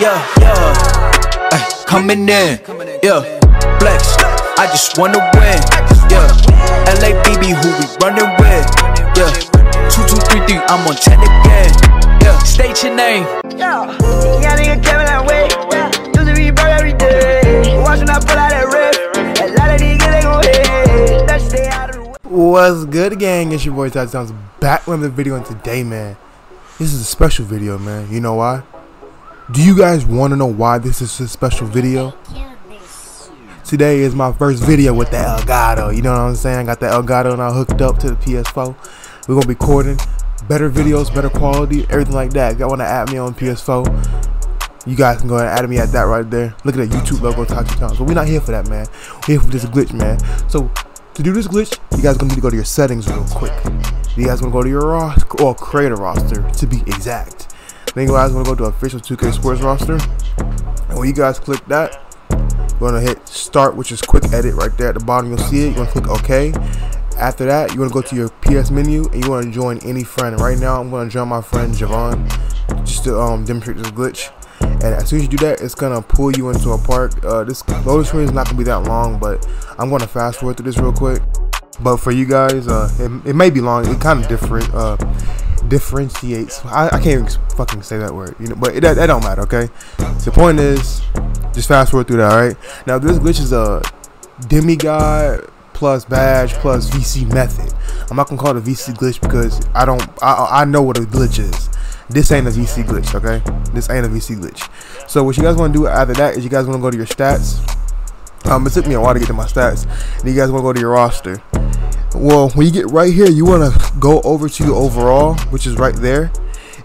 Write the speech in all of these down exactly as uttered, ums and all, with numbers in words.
yeah, yeah. Ay, coming in, yeah. Flex, I just wanna win, yeah. L A B B, who we running with, yeah. two two three three, I'm on ten again, yeah. State your name, yeah. Yeah, nigga, coming that way, yeah. Do the rebirth every day. Watch when I pull out that rip. A lot of these niggas, they gon' hit. Let's stay out of the way. What's good, gang? It's your boy Ty two Toms back with another video, and today, man, this is a special video, man. You know why? Do you guys want to know why this is a special video? Today is my first video with the Elgato. You know what I'm saying? I got the Elgato and I hooked up to the P S four. We're going to be recording better videos, better quality, everything like that. If y'all want to add me on P S four, you guys can go ahead and add me at that right there. Look at that YouTube logo, Ty two Toms. But we're not here for that, man. We're here for this glitch, man. So to do this glitch, you guys going to need to go to your settings real quick. You guys going to go to your roster, or creator roster to be exact. Then you guys want to go to official two K Sports roster, and when you guys click that, you're going to hit start, which is quick edit right there at the bottom. You'll see it. You're going to click OK. After that, you want to go to your P S menu and you want to join any friend. Right now, I'm going to join my friend Javon just to um, demonstrate this glitch. And as soon as you do that, it's going to pull you into a park. Uh, this loading screen is not going to be that long, but I'm going to fast forward through this real quick. But for you guys, uh, it, it may be long. It kind of different. Uh, differentiates. I, I can't even fucking say that word, you know. But it, that, that don't matter, okay? The point is, just fast forward through that, all right? Now this glitch is a DEMIGOD plus badge plus V C method. I'm not gonna call it a V C glitch because I don't. I, I know what a glitch is. This ain't a V C glitch, okay? This ain't a V C glitch. So what you guys want to do after that is you guys want to go to your stats. Um, it took me a while to get to my stats. Then you guys want to go to your roster. Well, when you get right here, you want to go over to your overall, which is right there,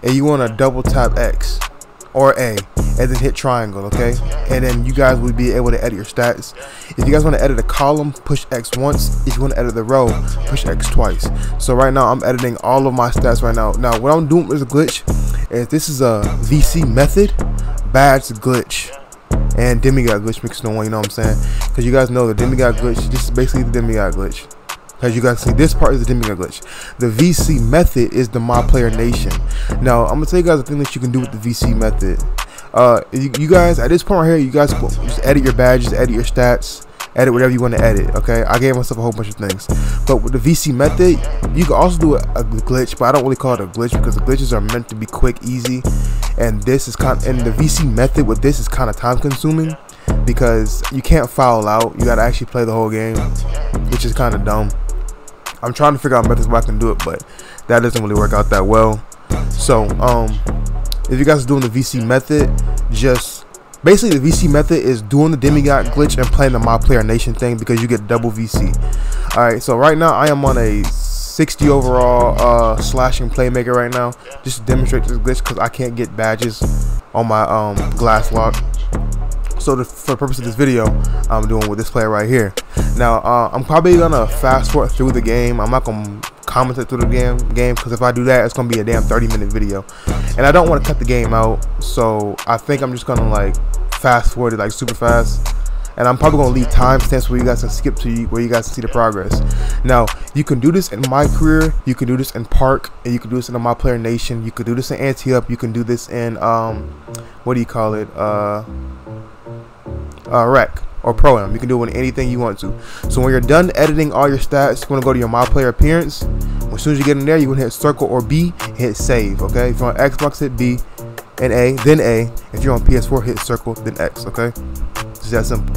and you want to double tap X or A and then hit triangle, okay? And then you guys will be able to edit your stats. If you guys want to edit a column, push X once. If you want to edit the row, push X twice. So right now I'm editing all of my stats right now. Now what I'm doing with a glitch is this is a V C method, badge glitch, and DEMIGOD glitch mixed in one, you know what I'm saying? Because you guys know the DEMIGOD glitch, this is basically the DEMIGOD glitch. As you guys see, this part is the DEMIGOD glitch. The V C method is the MyPlayer Nation. Now, I'm going to tell you guys the thing that you can do with the V C method. Uh, you, you guys, at this point right here, you guys just edit your badges, edit your stats, edit whatever you want to edit, okay? I gave myself a whole bunch of things. But with the V C method, you can also do a, a glitch, but I don't really call it a glitch because the glitches are meant to be quick, easy. And this is kind of, and the V C method with this is kind of time consuming because you can't foul out. You got to actually play the whole game, which is kind of dumb. I'm trying to figure out methods where I can do it, but that doesn't really work out that well. So, um, if you guys are doing the V C method, just basically the V C method is doing the DEMIGOD glitch and playing the MyPlayer Nation thing because you get double V C. All right, so right now I am on a sixty overall uh, slashing playmaker right now, just to demonstrate this glitch because I can't get badges on my um, glass lock. So the, for the purpose of this video, I'm doing with this player right here. Now, uh, I'm probably gonna fast forward through the game. I'm not gonna comment it through the game, game, because if I do that, it's gonna be a damn thirty minute video, and I don't want to cut the game out. So I think I'm just gonna like fast forward it like super fast, and I'm probably gonna leave timestamps where you guys can skip to you, where you guys can see the progress. Now, you can do this in My Career, you can do this in Park, and you can do this in the MyPlayer Nation. You can do this in Anti-Up. You can do this in um, what do you call it? Uh, Uh, Rec or Pro-Am. You can do it with anything you want to. So when you're done editing all your stats, you want to go to your My Player Appearance. As soon as you get in there, you want to hit circle or B, hit save. Okay, if you're on Xbox, hit B and A, then A. If you're on P S four, hit circle, then X. Okay, it's that simple.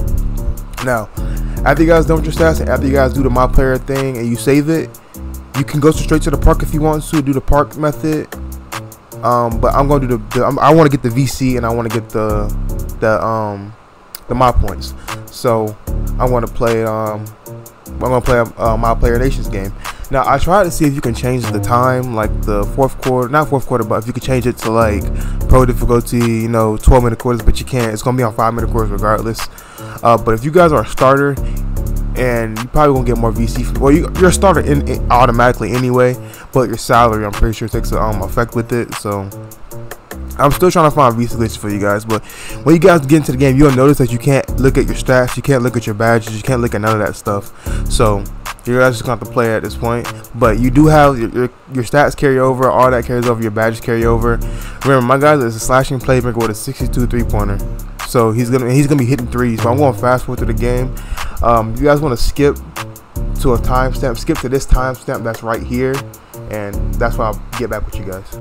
Now, after you guys done with your stats, and after you guys do the My Player thing and you save it, you can go straight to the park if you want to do the park method. Um, but I'm gonna do the, the I'm, I want to get the V C and I want to get the the um. the my points. So I want to play um I'm gonna play uh, my player nation's game. Now I tried to see if you can change the time, like the fourth quarter, not fourth quarter, but if you could change it to like pro difficulty, you know, twelve minute quarters, but you can't. It's gonna be on five minute quarters regardless. Uh, but if you guys are a starter, and you probably gonna get more V C from, well, you, you're a starter in, in automatically anyway, but your salary, I'm pretty sure, takes an um, effect with it. So I'm still trying to find V C glitches for you guys, but when you guys get into the game, you'll notice that you can't look at your stats, you can't look at your badges, you can't look at none of that stuff. So You're just gonna have to play at this point. But you do have your, your, your stats carry over, all that carries over, your badges carry over. Remember, my guy is a slashing playmaker with a sixty-two three-pointer. So he's gonna he's gonna be hitting threes. So I'm gonna fast forward through the game. Um, you guys wanna skip to a timestamp, skip to this timestamp that's right here, and that's why I'll get back with you guys.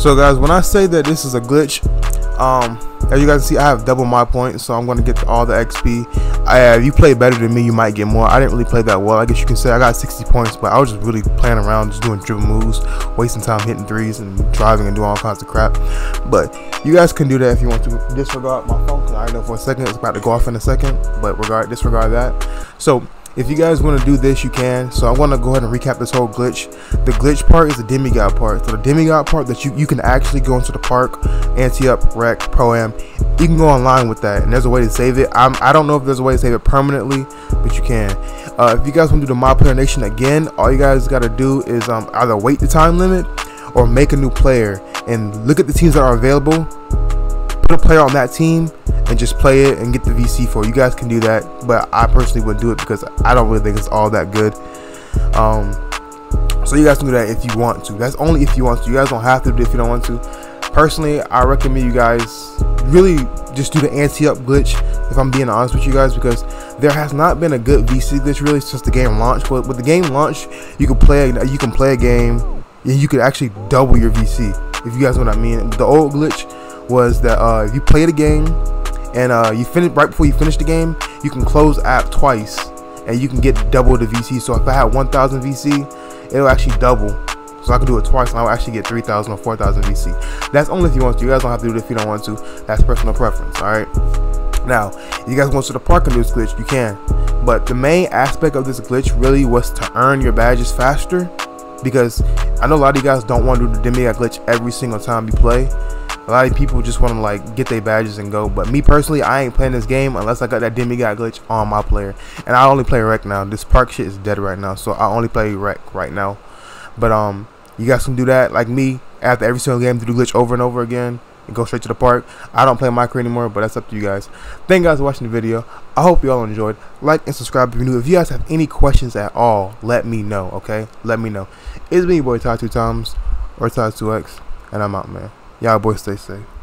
So guys, when I say that this is a glitch, um, as you guys see, I have double my points, so I'm going to get all the X P. I, uh, if you play better than me, you might get more. I didn't really play that well. I guess you can say I got sixty points, but I was just really playing around, just doing dribble moves, wasting time hitting threes and driving and doing all kinds of crap. But you guys can do that if you want to. Disregard my phone, because I know for a second it's about to go off in a second, but regard, disregard that. So if you guys want to do this, you can. So I want to go ahead and recap this whole glitch. The glitch part is the demigod part. So the demigod part that you, you can actually go into the park, ante up, rec, pro-am. You can go online with that, and there's a way to save it. I'm, I don't know if there's a way to save it permanently, but you can. Uh, if you guys want to do the MyPlayer Nation again, all you guys got to do is um, either wait the time limit or make a new player and look at the teams that are available. Put a player on that team and just play it and get the V C for it. You guys can do that, but I personally wouldn't do it because I don't really think it's all that good. Um, so you guys can do that if you want to. That's only if you want to. You guys don't have to do it if you don't want to. Personally, I recommend you guys really just do the anti-up glitch, if I'm being honest with you guys, because there has not been a good V C glitch really since the game launched. But with the game launch, you can play you can play a game and you could actually double your V C, if you guys know what I mean. The old glitch was that uh, if you play the game and uh, you finish right before you finish the game, you can close app twice and you can get double the V C. So if I had one thousand V C, it'll actually double. So I can do it twice and I'll actually get three thousand or four thousand V C. That's only if you want to. You guys don't have to do it if you don't want to. That's personal preference, all right? Now, if you guys want to the park and do this glitch, you can. But the main aspect of this glitch really was to earn your badges faster, because I know a lot of you guys don't want to do the demigod glitch every single time you play. A lot of people just want to like get their badges and go, but me personally, I ain't playing this game unless I got that demigod glitch on my player. And I only play rec now. This park shit is dead right now, so I only play rec right now. But um, you guys can do that like me after every single game to do glitch over and over again. and go straight to the park. I don't play micro anymore, but that's up to you guys. Thank you guys for watching the video. I hope you all enjoyed. Like and subscribe if you're new. If you guys have any questions at all, let me know, okay? Let me know. It's me, your boy, Ty two Toms, or Ty two X, and I'm out, man. Y'all boys stay safe.